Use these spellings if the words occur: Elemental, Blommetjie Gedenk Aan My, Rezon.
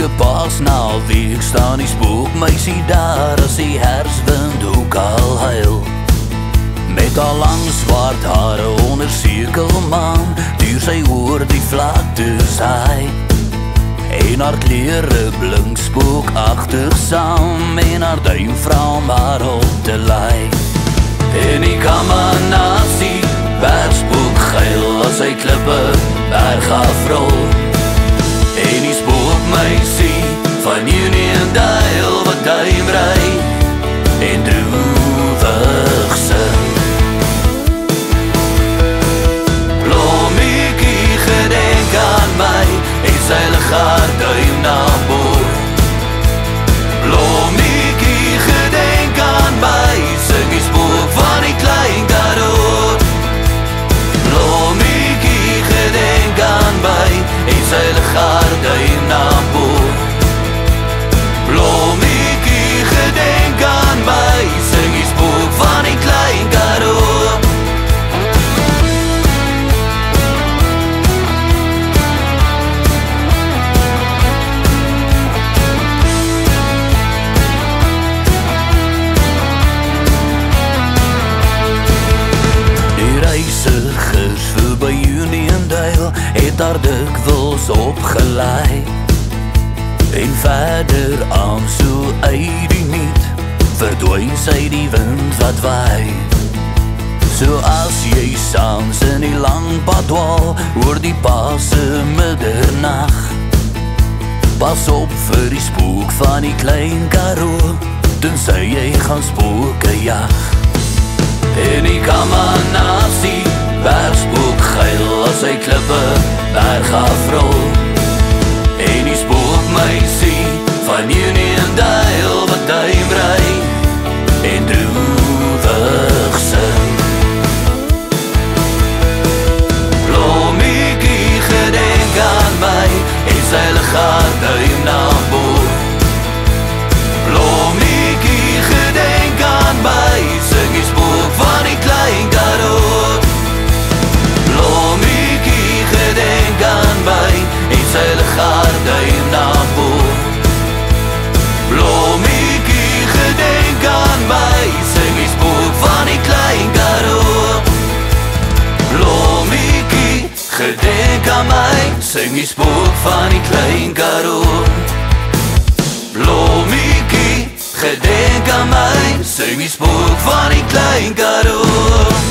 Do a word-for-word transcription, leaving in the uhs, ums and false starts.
elke paasnaal die ik staan, die spookmeisie daar als die herfstwind ook al huil. Met haar lang zwart hare onder cirkelmaan duur sy oor die vlakte saai. En haar kleren blink spookachtig saam en haar duim vra om haar op te lei. En die kamanasie werd spookgeil as hy klippe berg afrol. En die spookmeisie van Unie en Duil wat duim rei en droevig sing. Blommetjie gedenk aan my en sy lig haar duim na bo. Blommetjie gedenk aan my, sing die spook van die klein kadoor. Blommetjie gedenk aan my en sy lig haar duim na bo. Blommetjie gedenk aan my, sing die spook van die klein kadoor. Het haar dikwels opgelaai en verder aan so uit die niet verdwijn sy die wind wat waai. So as jy saans in die lang pad dwaal oor die paase middernacht, pas op vir die spook van die klein karool, tensy jy gaan spooke jag. En die kamanasie werd spookgeil as hy klippe berg afrol. En die spookmeisie van Unie en Duil wat duim rei en droevig sing. Blommetjie gedenk aan my en sy lig haar duim na bo. Blommetjie gedenk aan my, sing die spook van die klein karool. Blommetjie gedenk aan my en sy lig haar duim na bo. Blommetjie gedenk aan my, sing die spook van die klein karool. Blommetjie gedenk aan my, sing die spook van die klein karool. Blommetjie gedenk aan my, sing die spook van die klein karool.